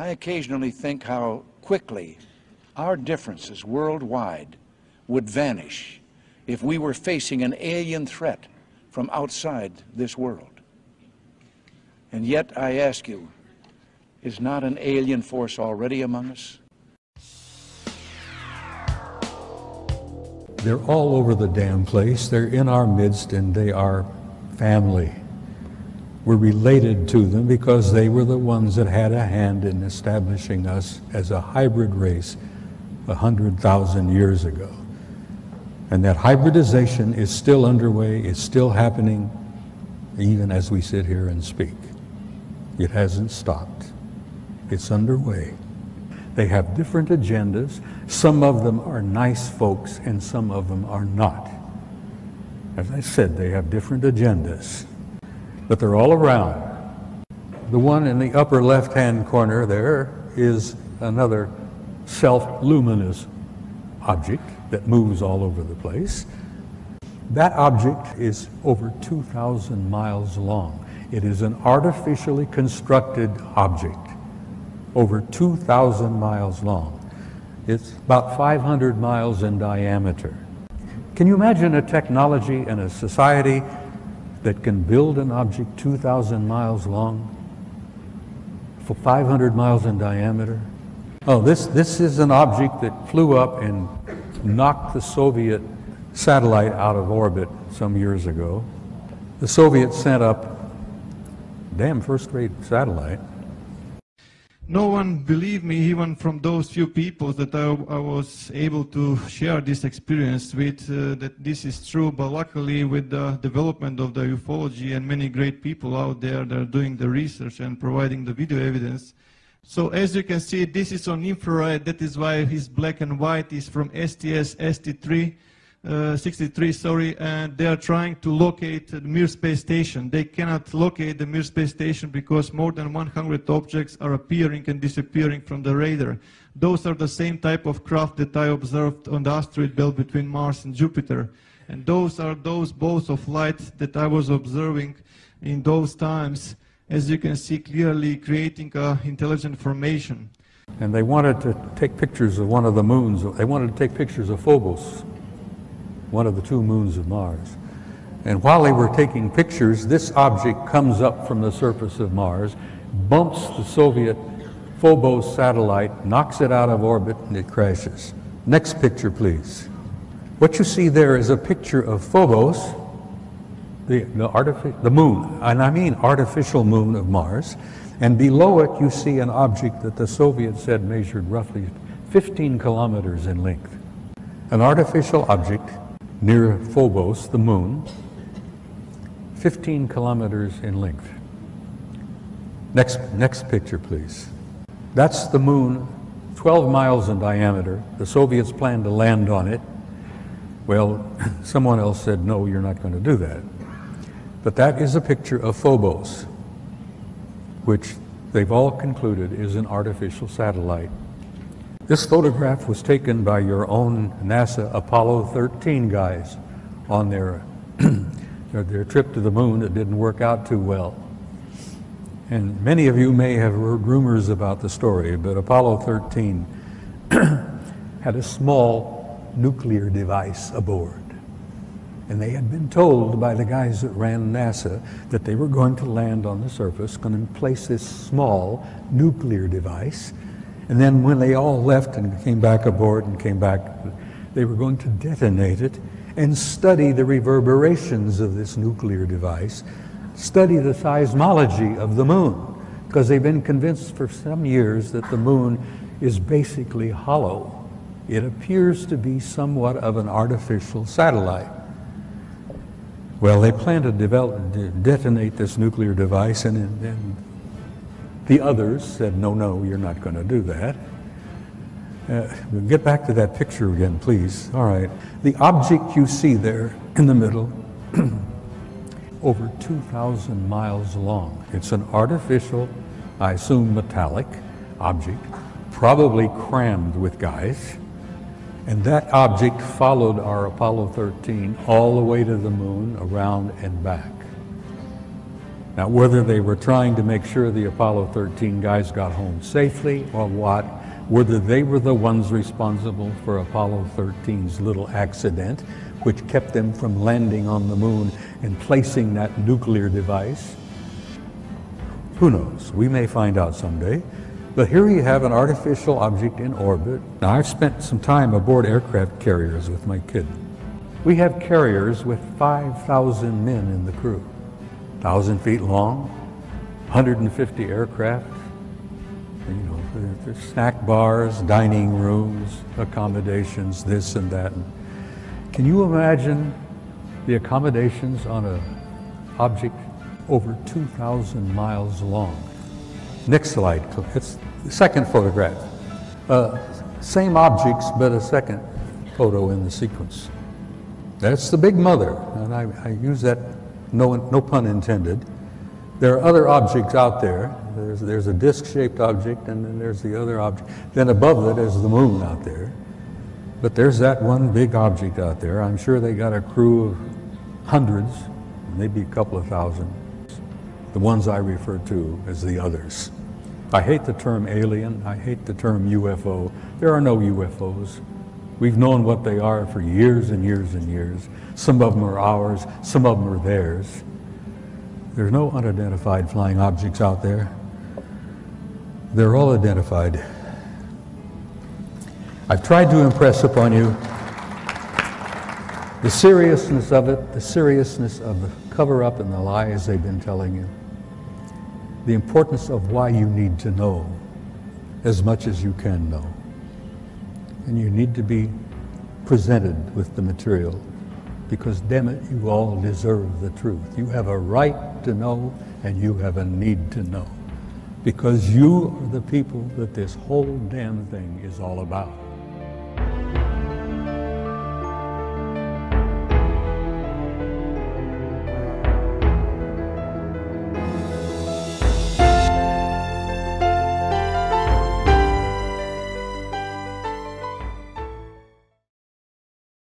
I occasionally think how quickly our differences worldwide would vanish if we were facing an alien threat from outside this world. And yet, I ask you, is not an alien force already among us? They're all over the damn place. They're in our midst, and they are family. We're related to them because they were the ones that had a hand in establishing us as a hybrid race 100,000 years ago. And that hybridization is still underway, it's still happening, even as we sit here and speak. It hasn't stopped. It's underway. They have different agendas. Some of them are nice folks and some of them are not. As I said, they have different agendas, but they're all around. The one in the upper left-hand corner there is another self-luminous object that moves all over the place. That object is over 2,000 miles long. It is an artificially constructed object, over 2,000 miles long. It's about 500 miles in diameter. Can you imagine a technology and a society that can build an object 2,000 miles long for 500 miles in diameter? Oh, this is an object that flew up and knocked the Soviet satellite out of orbit some years ago. The Soviets sent up a damn first-rate satellite. No one believed me, even from those few people that I was able to share this experience with, that this is true. But luckily, with the development of the ufology and many great people out there that are doing the research and providing the video evidence. So as you can see, this is on infrared. That is why it's black and white. It's from STS 63, sorry, and they are trying to locate the Mir space station. They cannot locate the Mir space station because more than 100 objects are appearing and disappearing from the radar. Those are the same type of craft that I observed on the asteroid belt between Mars and Jupiter. And those are those balls of light that I was observing in those times, as you can see clearly, creating intelligent formation. And they wanted to take pictures of one of the moons. They wanted to take pictures of Phobos, one of the two moons of Mars. And while they were taking pictures, this object comes up from the surface of Mars, bumps the Soviet Phobos satellite, knocks it out of orbit, and it crashes. Next picture, please. What you see there is a picture of Phobos, the moon, and I mean artificial moon of Mars. And below it, you see an object that the Soviets said measured roughly 15 kilometers in length. An artificial object near Phobos, the moon, 15 kilometers in length. Next picture, please. That's the moon, 12 miles in diameter. The Soviets planned to land on it. Well, someone else said, no, you're not going to do that. But that is a picture of Phobos, which they've all concluded is an artificial satellite. This photograph was taken by your own NASA Apollo 13 guys on their trip to the moon that didn't work out too well. And many of you may have heard rumors about the story, but Apollo 13 had a small nuclear device aboard. And they had been told by the guys that ran NASA that they were going to land on the surface, going to place this small nuclear device. And then when they all left and came back aboard and came back, they were going to detonate it and study the reverberations of this nuclear device, study the seismology of the moon, because they've been convinced for some years that the moon is basically hollow. It appears to be somewhat of an artificial satellite. Well, they plan to detonate this nuclear device, and then the others said, no, no, you're not going to do that. Get back to that picture again, please. All right. The object you see there in the middle, over 2,000 miles long. It's an artificial, I assume metallic object, probably crammed with guys. And that object followed our Apollo 13 all the way to the moon, around and back. Now, whether they were trying to make sure the Apollo 13 guys got home safely or what, whether they were the ones responsible for Apollo 13's little accident, which kept them from landing on the moon and placing that nuclear device, who knows? We may find out someday. But here you have an artificial object in orbit. Now, I've spent some time aboard aircraft carriers with my kid. We have carriers with 5,000 men in the crew. 1,000 feet long, 150 aircraft, you know, there's snack bars, dining rooms, accommodations, this and that. Can you imagine the accommodations on an object over 2,000 miles long? Next slide, it's the second photograph. Same objects, but a second photo in the sequence. That's the Big Mother, and I use that. No pun intended. There are other objects out there. There's a disc-shaped object, and then there's the other object. Then above it is the moon out there. But there's that one big object out there. I'm sure they got a crew of hundreds, maybe a couple of thousand. The ones I refer to as the others. I hate the term alien. I hate the term UFO. There are no UFOs. We've known what they are for years and years and years. Some of them are ours, some of them are theirs. There's no unidentified flying objects out there. They're all identified. I've tried to impress upon you the seriousness of it, the seriousness of the cover-up and the lies they've been telling you, the importance of why you need to know as much as you can know. And you need to be presented with the material because, damn it, you all deserve the truth. You have a right to know and you have a need to know because you are the people that this whole damn thing is all about.